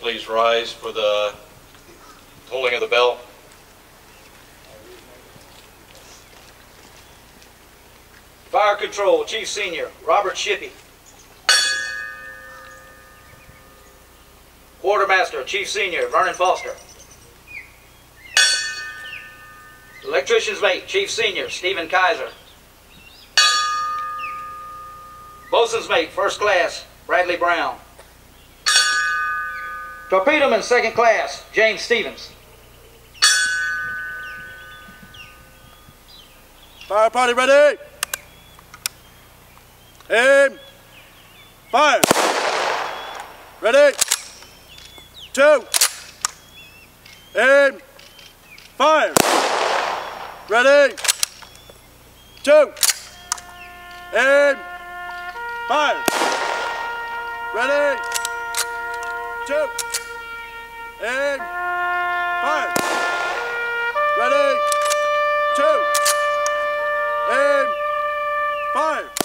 please rise for the tolling of the bell. Fire Control, Chief Senior, Robert Shippey. Quartermaster, Chief Senior, Vernon Foster. Electrician's Mate, Chief Senior, Stephen Kaiser. Bosun's Mate, First Class, Bradley Brown. Torpedoman, Second Class, James Stevens. Fire party ready! Aim! Fire! Ready! Two! Aim! Fire! Ready! Two! Aim! Fire! Ready! Two! Aim! Fire! Ready! Two! Aim! Fire!